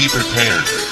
Be prepared.